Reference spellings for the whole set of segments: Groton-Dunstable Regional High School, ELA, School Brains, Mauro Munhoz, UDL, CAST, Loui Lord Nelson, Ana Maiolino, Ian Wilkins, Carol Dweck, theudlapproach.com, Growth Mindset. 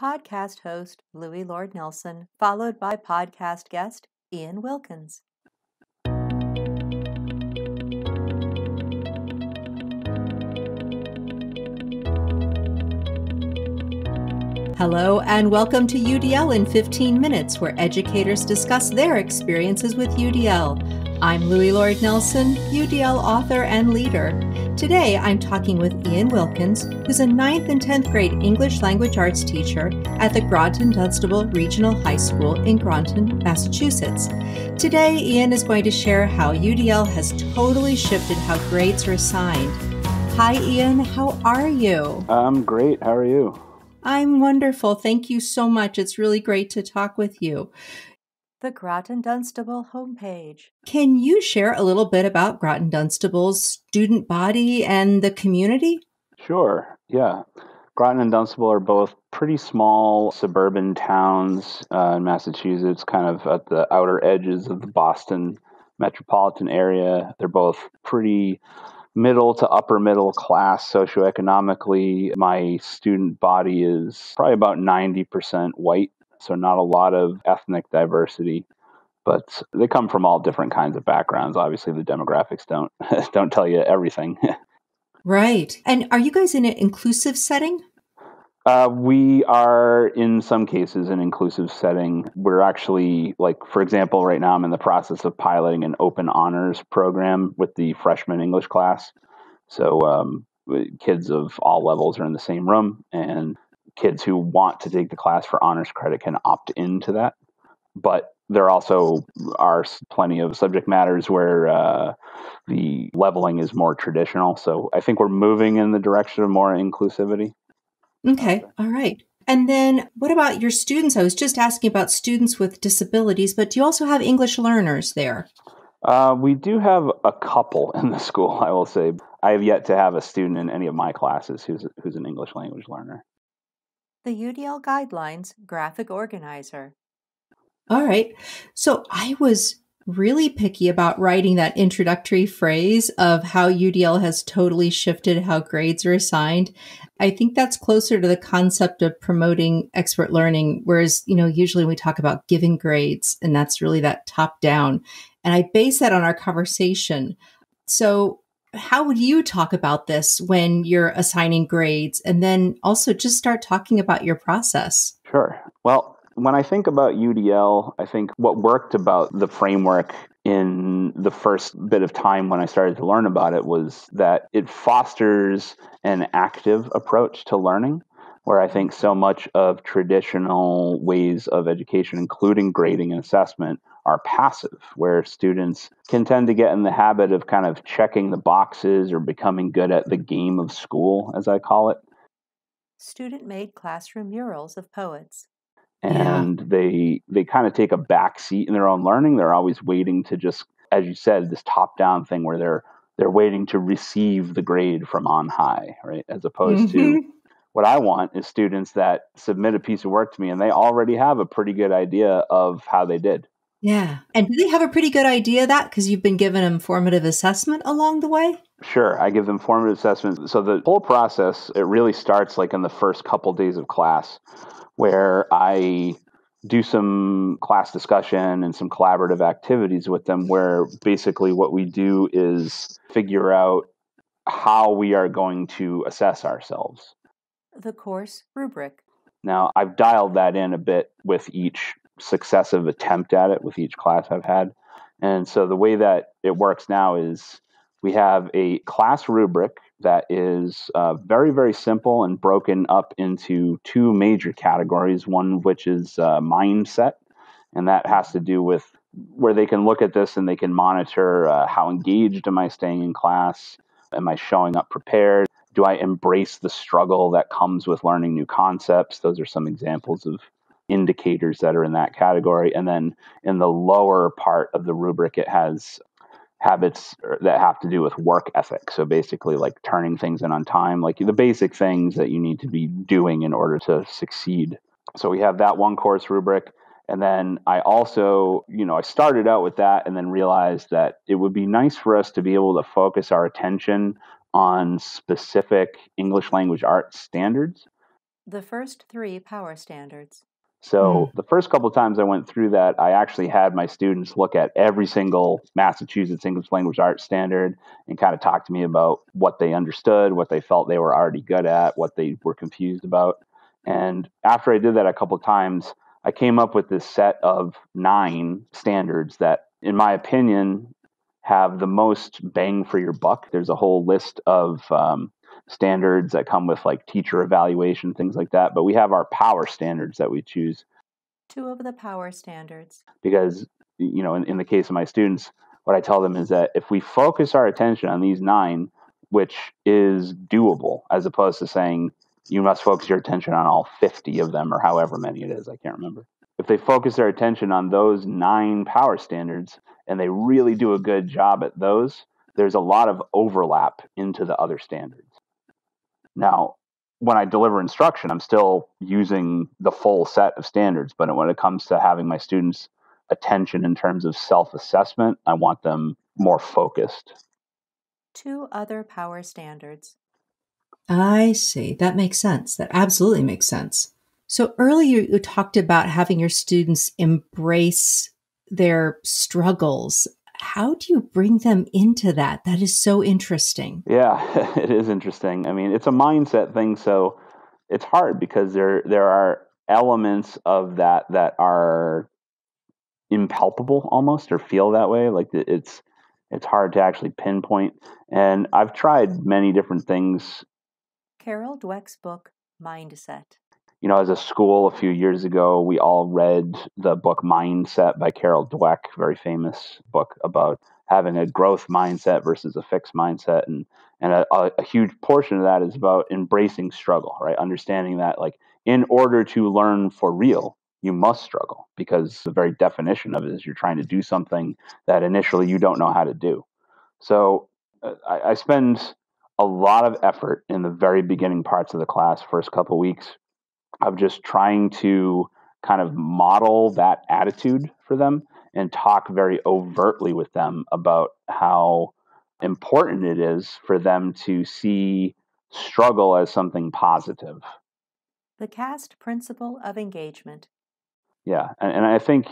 podcast host Loui Lord Nelson, followed by podcast guest Ian Wilkins. Hello and welcome to UDL in 15 minutes, where educators discuss their experiences with UDL. I'm Loui Lord Nelson, UDL author and leader. Today I'm talking with Ian Wilkins, who's a 9th and 10th grade English language arts teacher at the Groton-Dunstable Regional High School in Groton, Massachusetts. Today Ian is going to share how UDL has totally shifted how grades are assigned. Hi Ian, how are you? I'm great, how are you? I'm wonderful. Thank you so much. It's really great to talk with you. The Groton-Dunstable homepage. Can you share a little bit about Groton-Dunstable's student body and the community? Sure, yeah. Groton and Dunstable are both pretty small suburban towns in Massachusetts, kind of at the outer edges of the Boston metropolitan area. They're both pretty middle to upper middle class socioeconomically. My student body is probably about 90% white, so not a lot of ethnic diversity, but they come from all different kinds of backgrounds. Obviously, the demographics don't tell you everything. Right. And are you guys in an inclusive setting? We are, in some cases, an inclusive setting. We're actually, like, for example, right now I'm in the process of piloting an open honors program with the freshman English class. So kids of all levels are in the same room, and kids who want to take the class for honors credit can opt into that. But there also are plenty of subject matters where the leveling is more traditional. So I think we're moving in the direction of more inclusivity. Okay. All right. And then what about your students? I was just asking about students with disabilities, but do you also have English learners there? We do have a couple in the school, I will say. I have yet to have a student in any of my classes who's an English language learner. The UDL Guidelines Graphic Organizer. All right. So I was really picky about writing that introductory phrase of how UDL has totally shifted how grades are assigned. I think that's closer to the concept of promoting expert learning, whereas, you know, usually we talk about giving grades, and that's really that top down. And I base that on our conversation. So how would you talk about this when you're assigning grades? And then also just start talking about your process. Sure. Well, when I think about UDL, I think what worked about the framework in the first bit of time when I started to learn about it was that it fosters an active approach to learning, where I think so much of traditional ways of education, including grading and assessment, are passive, where students can tend to get in the habit of kind of checking the boxes or becoming good at the game of school, as I call it. Student-made classroom murals of poets. And they kind of take a back seat in their own learning. They're always waiting to just, as you said, this top-down thing where they're waiting to receive the grade from on high, right? As opposed to what I want is students that submit a piece of work to me and they already have a pretty good idea of how they did. Yeah. And do they have a pretty good idea of that because you've been giving them formative assessment along the way? Sure. I give them formative assessment. So the whole process, it really starts like in the first couple days of class, where I do some class discussion and some collaborative activities with them, where basically what we do is figure out how we are going to assess ourselves. The course rubric. Now, I've dialed that in a bit with each successive attempt at it, with each class I've had. And so the way that it works now is we have a class rubric that is very, very simple and broken up into two major categories, one of which is mindset, and that has to do with where they can look at this and they can monitor how engaged am I staying in class, am I showing up prepared, do I embrace the struggle that comes with learning new concepts? Those are some examples of indicators that are in that category. And then in the lower part of the rubric, it has habits that have to do with work ethic. So basically like turning things in on time, like the basic things that you need to be doing in order to succeed. So we have that one course rubric. And then I also, you know, I started out with that and then realized that it would be nice for us to be able to focus our attention on specific English language arts standards. the first three power standards. So the first couple of times I went through that, I actually had my students look at every single Massachusetts English Language Arts standard and kind of talk to me about what they understood, what they felt they were already good at, what they were confused about. And after I did that a couple of times, I came up with this set of 9 standards that, in my opinion, have the most bang for your buck. There's a whole list of standards that come with like teacher evaluation, things like that. But we have our power standards that we choose. Two of the power standards. Because, you know, in the case of my students, what I tell them is that if we focus our attention on these 9, which is doable, as opposed to saying you must focus your attention on all 50 of them or however many it is, I can't remember. If they focus their attention on those 9 power standards and they really do a good job at those, there's a lot of overlap into the other standards. Now, when I deliver instruction, I'm still using the full set of standards, but when it comes to having my students' attention in terms of self-assessment, I want them more focused. 2 other power standards. I see. That makes sense. That absolutely makes sense. So earlier you talked about having your students embrace their struggles. How do you bring them into that? That is so interesting. Yeah, it is interesting. I mean, it's a mindset thing, so it's hard because there are elements of that are impalpable almost, or feel that way. Like it's hard to actually pinpoint. And I've tried many different things. Carol Dweck's book, Mindset. You know, as a school a few years ago, we all read the book Mindset by Carol Dweck, very famous book about having a growth mindset versus a fixed mindset. And a huge portion of that is about embracing struggle, right? Understanding that, like, in order to learn for real, you must struggle, because the very definition of it is you're trying to do something that initially you don't know how to do. So I spend a lot of effort in the very beginning parts of the class, first couple of weeks, of just trying to kind of model that attitude for them and talk very overtly with them about how important it is for them to see struggle as something positive. The CAST principle of engagement. Yeah, and I think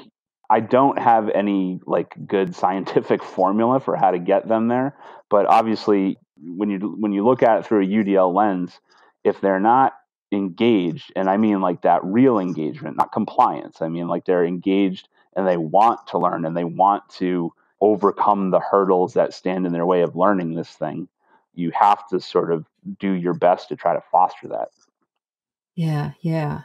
I don't have any like good scientific formula for how to get them there, but obviously when you look at it through a UDL lens, if they're not engaged, and I mean like that real engagement, not compliance. I mean like they're engaged and they want to learn and they want to overcome the hurdles that stand in their way of learning this thing. You have to sort of do your best to try to foster that. Yeah,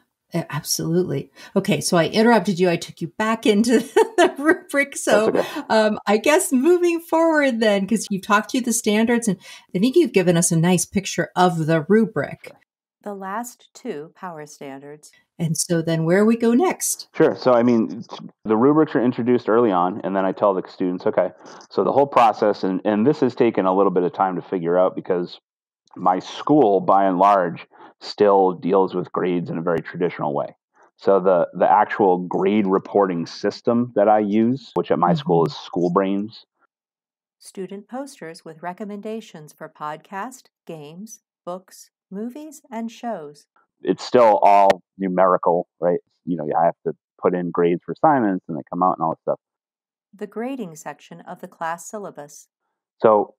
absolutely. Okay, so I interrupted you. I took you back into the rubric. So okay. I guess moving forward then, because you've talked through the standards and I think you've given us a nice picture of the rubric. Okay. The last 2 power standards. And so then where we go next? Sure. So, I mean, the rubrics are introduced early on, and then I tell the students, okay, so the whole process, and this has taken a little bit of time to figure out because my school, by and large, still deals with grades in a very traditional way. So the actual grade reporting system that I use, which at my school is School Brains. Student posters with recommendations for podcasts, games, books, movies and shows. It's still all numerical, right? You know, I have to put in grades for assignments and they come out and all that stuff. The grading section of the class syllabus. So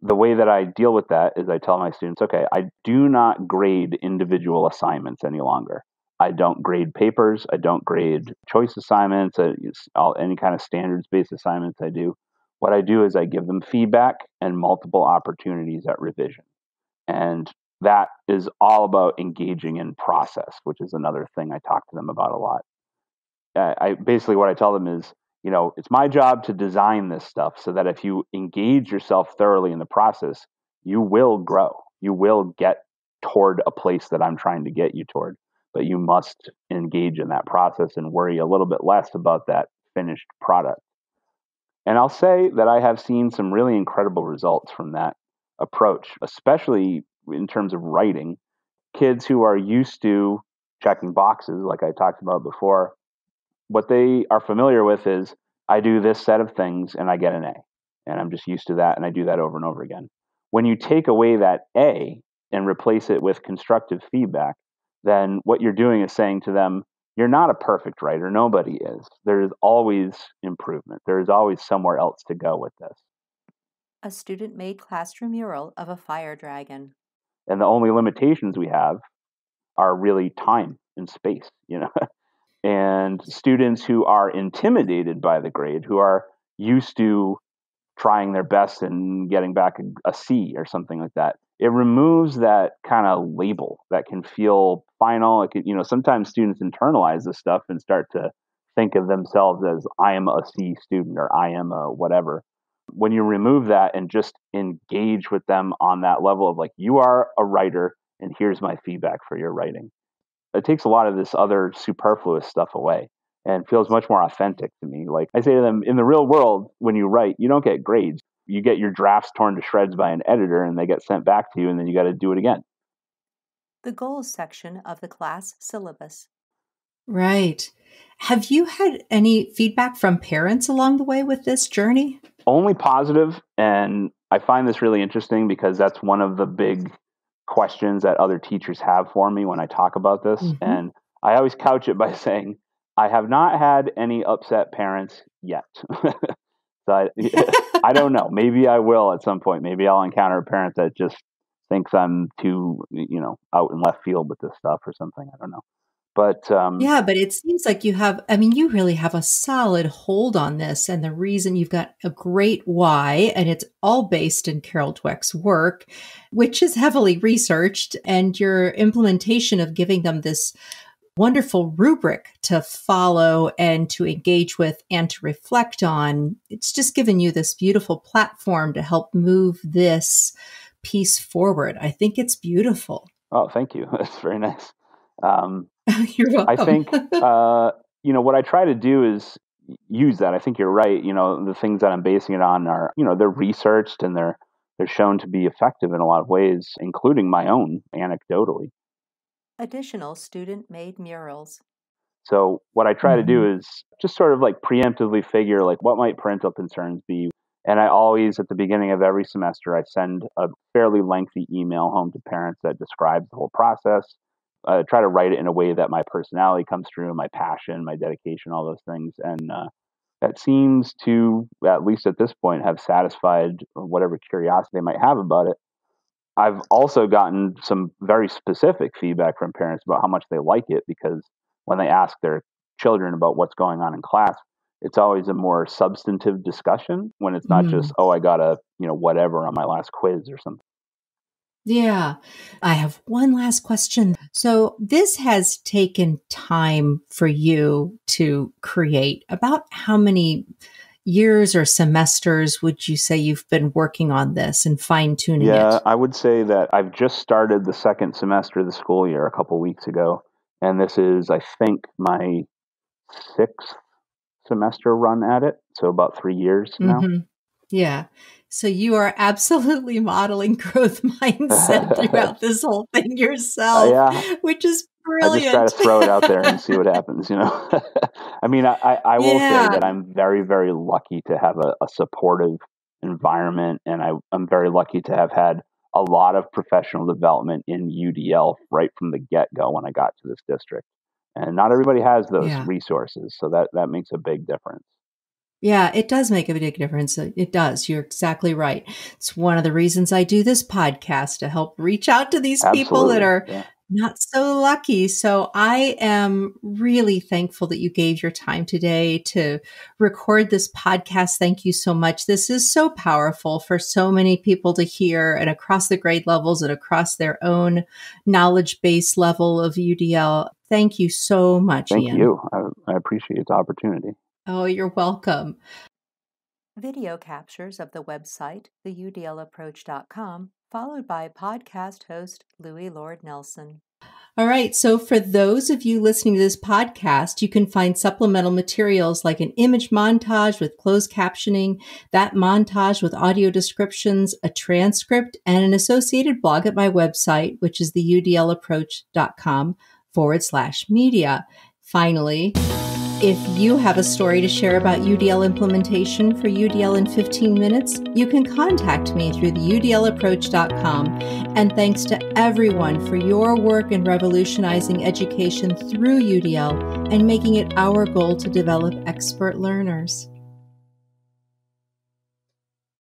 the way that I deal with that is I tell my students, okay, I do not grade individual assignments any longer. I don't grade papers. I don't grade choice assignments, any kind of standards-based assignments I do. What I do is I give them feedback and multiple opportunities at revision. And that is all about engaging in process, which is another thing I talk to them about a lot. Basically, what I tell them is, you know, it's my job to design this stuff so that if you engage yourself thoroughly in the process, you will grow. You will get toward a place that I'm trying to get you toward. But you must engage in that process and worry a little bit less about that finished product. And I'll say that I have seen some really incredible results from that approach, especially in terms of writing, kids who are used to checking boxes, like I talked about before, what they are familiar with is, I do this set of things and I get an A. And I'm just used to that and I do that over and over again. When you take away that A and replace it with constructive feedback, then what you're doing is saying to them, you're not a perfect writer. Nobody is. There is always improvement. There is always somewhere else to go with this. A student-made classroom mural of a fire dragon. And the only limitations we have are really time and space, you know. And students who are intimidated by the grade, who are used to trying their best and getting back a C or something like that, it removes that kind of label that can feel final. It can, you know, sometimes students internalize this stuff and start to think of themselves as, I am a C student, or I am a whatever. When you remove that and just engage with them on that level of like, you are a writer and here's my feedback for your writing, it takes a lot of this other superfluous stuff away and feels much more authentic to me. Like I say to them, in the real world, when you write, you don't get grades. You get your drafts torn to shreds by an editor and they get sent back to you, and then you got to do it again. The goals section of the class syllabus. Right. Have you had any feedback from parents along the way with this journey? Only positive. And I find this really interesting because that's one of the big questions that other teachers have for me when I talk about this. Mm-hmm. And I always couch it by saying, I have not had any upset parents yet. I don't know. Maybe I will at some point. Maybe I'll encounter a parent that just thinks I'm too, you know, out in left field with this stuff or something. I don't know. But yeah, but it seems like you have, I mean, you really have a solid hold on this. And the reason you've got a great why, and it's all based in Carol Dweck's work, which is heavily researched, and your implementation of giving them this wonderful rubric to follow and to engage with and to reflect on. It's just given you this beautiful platform to help move this piece forward. I think it's beautiful. Oh, thank you. That's very nice. You're welcome. I think, you know, what I try to do is use that. I think you're right. You know, the things that I'm basing it on are, you know, they're researched and they're shown to be effective in a lot of ways, including my own anecdotally. Additional student-made murals. So what I try to do is just sort of like preemptively figure like what might parental concerns be. And I always, at the beginning of every semester, I send a fairly lengthy email home to parents that describes the whole process. I try to write it in a way that my personality comes through, my passion, my dedication, all those things. And that seems to, at least at this point, have satisfied whatever curiosity they might have about it. I've also gotten some very specific feedback from parents about how much they like it, because when they ask their children about what's going on in class, it's always a more substantive discussion when it's not just, oh, I got a, you know, whatever on my last quiz or something. Yeah. I have one last question. So this has taken time for you to create. About how many years or semesters would you say you've been working on this and fine-tuning it? Yeah, I would say that I've just started the second semester of the school year a couple of weeks ago. And this is, I think, my 6th semester run at it. So about 3 years now. Yeah. So you are absolutely modeling growth mindset throughout this whole thing yourself, which is brilliant. I just try to throw it out there and see what happens, you know. I mean, I will say that I'm very, very lucky to have a supportive environment, and I'm very lucky to have had a lot of professional development in UDL right from the get-go when I got to this district. And not everybody has those resources, so that makes a big difference. Yeah, it does make a big difference. It does. You're exactly right. It's one of the reasons I do this podcast, to help reach out to these people that are not so lucky. So I am really thankful that you gave your time today to record this podcast. Thank you so much. This is so powerful for so many people to hear, and across the grade levels and across their own knowledge base level of UDL. Thank you so much, Ian. Thank you. I appreciate the opportunity. Oh, you're welcome. Video captures of the website, theudlapproach.com, followed by podcast host Loui Lord Nelson. All right. So for those of you listening to this podcast, you can find supplemental materials like an image montage with closed captioning, that montage with audio descriptions, a transcript, and an associated blog at my website, which is theudlapproach.com/media. Finally, If you have a story to share about UDL implementation for UDL in 15 minutes, you can contact me through theudlapproach.com. And thanks to everyone for your work in revolutionizing education through UDL and making it our goal to develop expert learners.